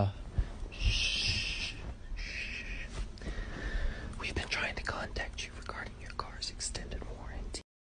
Oh. Shh. We've been trying to contact